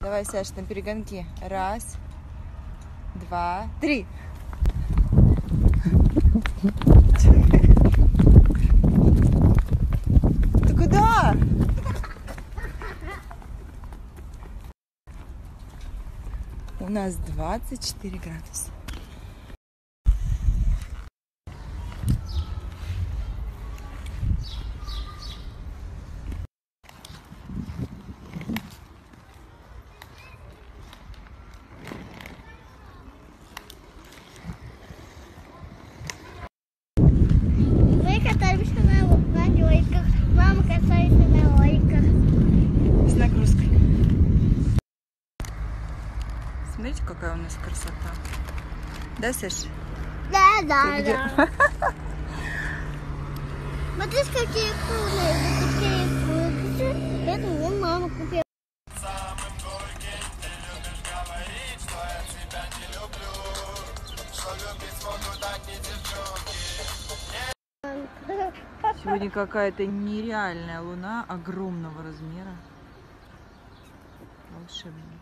Давай, Саш, на перегонки. Раз, два, три. Ты куда? У нас 24 градуса. Смотрите, какая у нас красота. Да, Саша? Да. Смотрите, какие крылья. Это мне мама купила. Сегодня какая-то нереальная луна огромного размера. Волшебная.